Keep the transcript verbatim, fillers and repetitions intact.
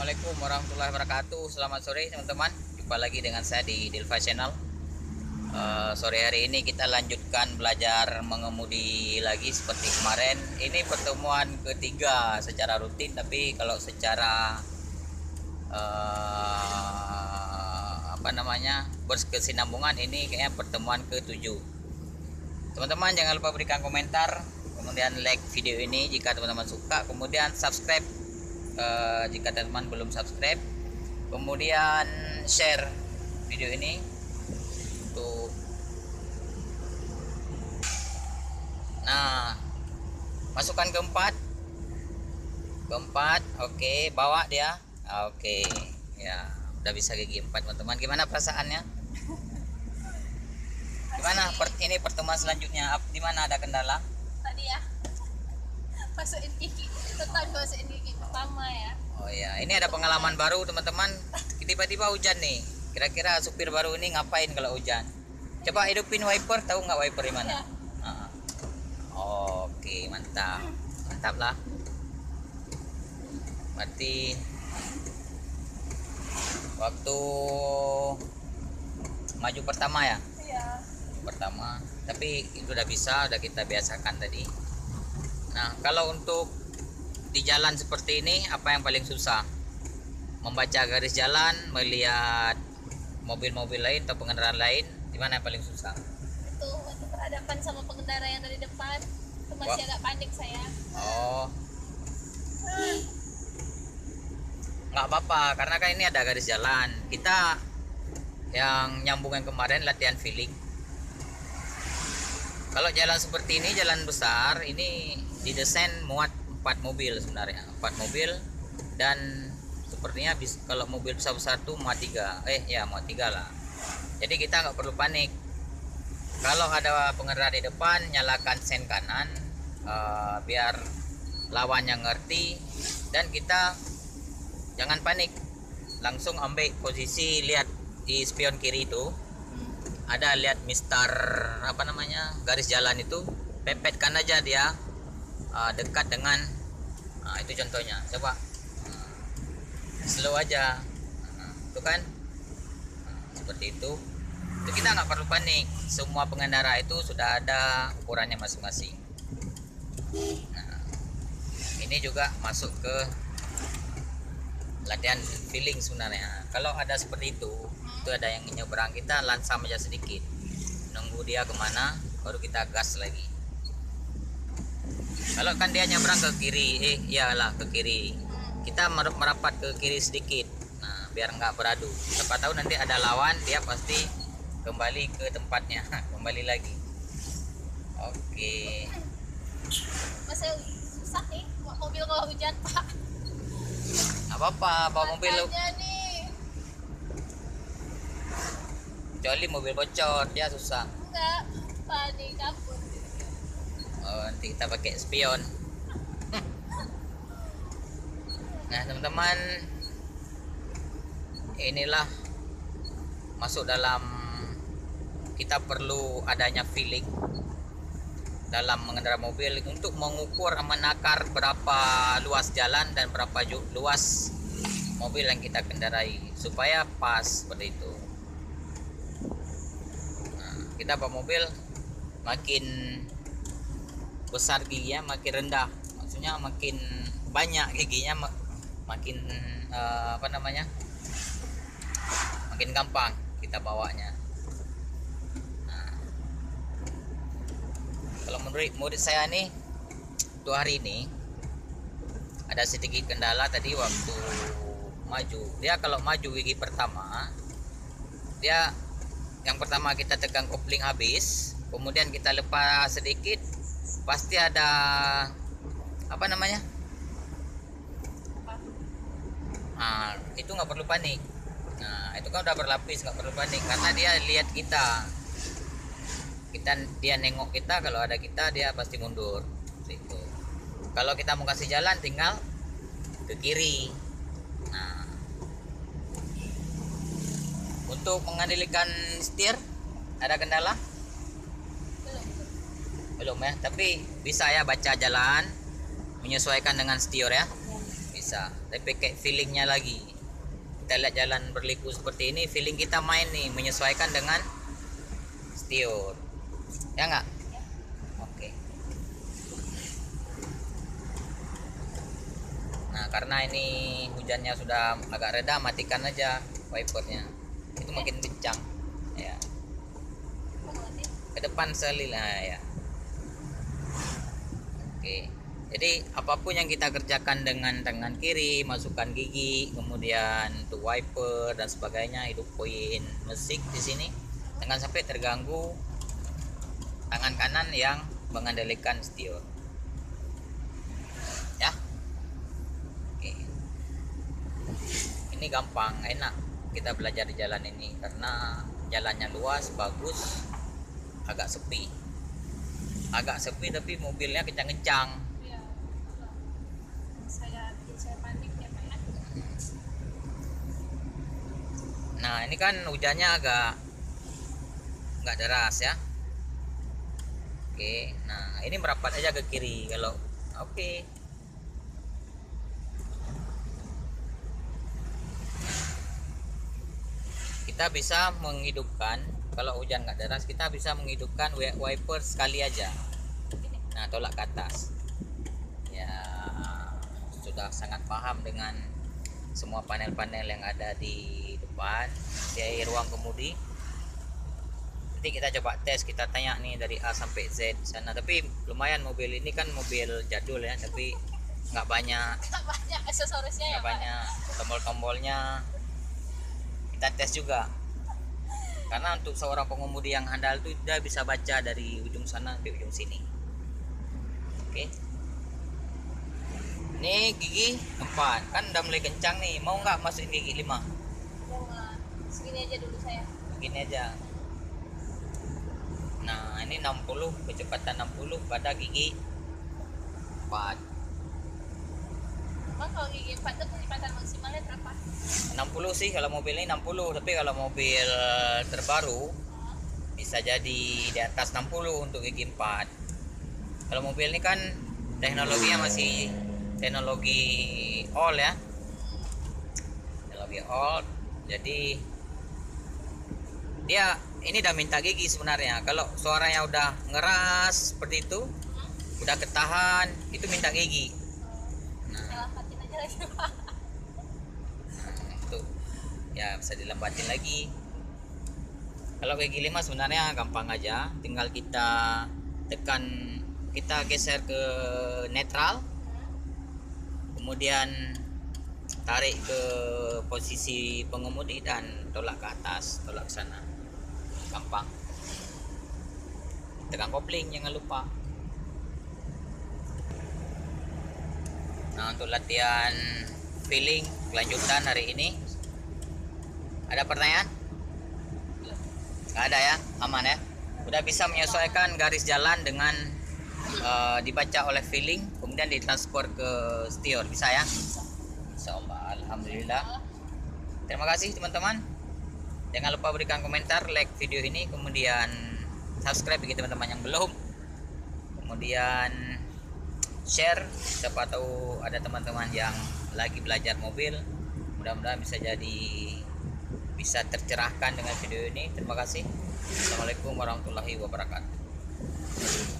Assalamualaikum warahmatullahi wabarakatuh. Selamat sore teman-teman, jumpa lagi dengan saya di Dilva Channel. uh, Sore hari ini kita lanjutkan belajar mengemudi lagi seperti kemarin. Ini pertemuan ketiga secara rutin, tapi kalau secara uh, apa namanya berkesinambungan ini kayaknya pertemuan ketujuh. Teman-teman jangan lupa berikan komentar, kemudian like video ini jika teman-teman suka, kemudian subscribe Uh, jika teman-teman belum subscribe, kemudian share video ini untuk. Nah, masukan keempat, keempat, oke, okay. Bawa dia, oke, okay. Ya, udah bisa gigi empat teman-teman. Gimana perasaannya? Gimana ini pertemuan selanjutnya? Di mana ada kendala? Tadi ya. Masukin gigi, tetap masukin gigi pertama ya. Oh ya, ini ada pengalaman baru teman-teman. Tiba-tiba hujan nih. Kira-kira supir baru ini ngapain kalau hujan? Coba hidupin wiper, tahu nggak wiper di mana? Ya. Uh-huh. Oke, okay, mantap, mantap lah. Berarti waktu maju pertama ya? Iya. Pertama, tapi itu udah bisa, udah kita biasakan tadi. Nah, kalau untuk di jalan seperti ini, apa yang paling susah? Membaca garis jalan, melihat mobil-mobil lain atau pengendara lain, di mana yang paling susah? Itu waktu berhadapan sama pengendara yang dari depan, itu masih agak panik saya. Oh. Nggak apa-apa, karena kan ini ada garis jalan. Kita yang nyambungan kemarin latihan feeling. Kalau jalan seperti ini, jalan besar, ini didesain muat empat mobil sebenarnya, empat mobil, dan sepertinya bis, kalau mobil besar-besar itu muat tiga, eh ya muat tiga lah. Jadi kita nggak perlu panik. Kalau ada pengendara di depan, nyalakan sen kanan, uh, biar lawannya ngerti, dan kita jangan panik, langsung ambil posisi, lihat di spion kiri itu. Ada lihat mister apa namanya garis jalan itu, pepetkan aja dia uh, dekat dengan uh, itu contohnya, coba uh, slow aja, uh, itu kan uh, seperti itu. Itu kita nggak perlu panik, semua pengendara itu sudah ada ukurannya masing-masing. Nah, ini juga masuk ke latihan feeling sebenarnya. Kalau ada seperti itu, itu ada yang nyebrang, kita langsam aja sedikit, nunggu dia kemana baru kita gas lagi. Kalau kan dia nyebrang ke kiri, eh iyalah ke kiri, kita merapat ke kiri sedikit, nah biar nggak beradu. Siapa tahu nanti ada lawan, dia pasti kembali ke tempatnya, kembali lagi. Oke, masih susah nih bawa mobil kalau hujan pak. Nggak apa-apa bawa mobil lu, kecuali mobil bocor dia susah. Enggak, panik kabur. Oh, nanti kita pakai spion. Nah teman-teman, inilah masuk dalam kita perlu adanya feeling dalam mengendarai mobil untuk mengukur, menakar berapa luas jalan dan berapa luas mobil yang kita kendarai supaya pas seperti itu. Kita bawa mobil makin besar giginya makin rendah, maksudnya makin banyak giginya mak makin uh, apa namanya makin gampang kita bawanya. Nah, kalau menurut murid saya nih tuh hari ini ada sedikit kendala tadi waktu maju. Dia kalau maju gigi pertama, dia yang pertama kita tekan kopling habis, kemudian kita lepas sedikit, pasti ada apa namanya apa? Nah, itu nggak perlu panik. Nah itu kan udah berlapis, nggak perlu panik karena dia lihat kita, kita dia nengok kita, kalau ada kita dia pasti mundur. Itu kalau kita mau kasih jalan tinggal ke kiri. Nah, untuk mengendalikan setir ada kendala? Belum. Belum ya, tapi bisa ya baca jalan, menyesuaikan dengan setir ya. Bisa. bisa, tapi kayak feelingnya lagi. Kita lihat jalan berliku seperti ini, feeling kita main nih, menyesuaikan dengan steer, ya nggak? Ya. Oke. Nah, karena ini hujannya sudah agak reda, matikan aja wipernya, itu makin kencang. Ya. Ke depan selil ya. Oke. Jadi apapun yang kita kerjakan dengan tangan kiri, masukkan gigi, kemudian tuh wiper dan sebagainya, hidup poin musik di sini, jangan sampai terganggu tangan kanan yang mengandalkan setir. Ya, oke. Ini gampang, enak kita belajar di jalan ini karena jalannya luas, bagus, agak sepi, agak sepi tapi mobilnya kencang-kencang. Nah, ini kan hujannya agak nggak deras ya. Oke, nah ini merapat aja ke kiri kalau oke. Kita bisa menghidupkan, kalau hujan nggak deras kita bisa menghidupkan wiper sekali aja. Nah, tolak ke atas. Ya, sudah sangat paham dengan semua panel-panel yang ada di depan di ruang kemudi. Nanti kita coba tes, kita tanya nih dari A sampai Z sana. Tapi lumayan, mobil ini kan mobil jadul ya, tapi nggak banyak nggak banyak aksesorisnya, nggak ya, banyak tombol-tombolnya. Kita tes juga karena untuk seorang pengemudi yang handal itu dia bisa baca dari ujung sana sampai ujung sini. Oke, okay. Ini gigi empat kan udah mulai kencang nih, mau nggak masukin gigi lima? Mau nggak? Segini aja dulu saya. Begini aja. Nah, ini enam puluh, kecepatan enam puluh pada gigi empat. Emang kalau gigi empat itu kecepatan maksimalnya berapa? enam puluh sih kalau mobil ini enam puluh, tapi kalau mobil terbaru hmm. bisa jadi di atas enam puluh untuk gigi empat. Kalau mobil ini kan teknologinya masih teknologi all ya, teknologi all, jadi dia ini udah minta gigi sebenarnya. Kalau suaranya udah ngeras seperti itu, udah ketahan, itu minta gigi. Nah, nah itu ya bisa dilambatin lagi. Kalau gigi lima sebenarnya gampang aja, tinggal kita tekan, kita geser ke netral, kemudian tarik ke posisi pengemudi dan tolak ke atas, tolak ke sana. Gampang. Tekan kopling jangan lupa. Nah, untuk latihan feeling kelanjutan hari ini, ada pertanyaan? Nggak ada ya, aman ya. Udah bisa menyesuaikan garis jalan dengan Uh, dibaca oleh feeling, kemudian ditransfer ke steer, bisa ya? Insyaallah, alhamdulillah. Terima kasih teman-teman. Jangan lupa berikan komentar, like video ini, kemudian subscribe bagi teman-teman yang belum. Kemudian share, siapa tahu ada teman-teman yang lagi belajar mobil. Mudah-mudahan bisa jadi bisa tercerahkan dengan video ini. Terima kasih. Assalamualaikum warahmatullahi wabarakatuh.